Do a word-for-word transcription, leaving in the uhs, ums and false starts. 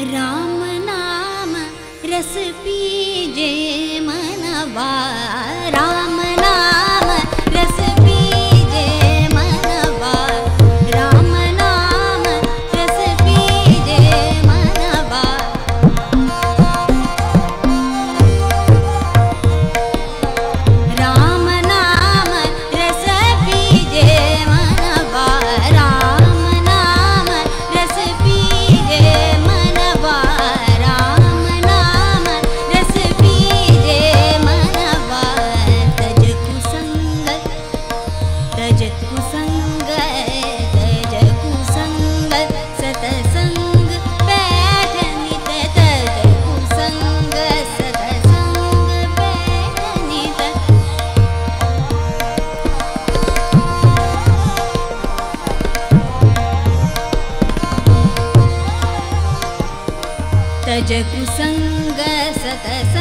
राम नाम रस पीजे मनवा राम नाम रस पीजे मनवा राम नाम रस पीजे मनवा राम नाम रस पीजे मनवा राम नाम रस पीजे तज कुसंग सत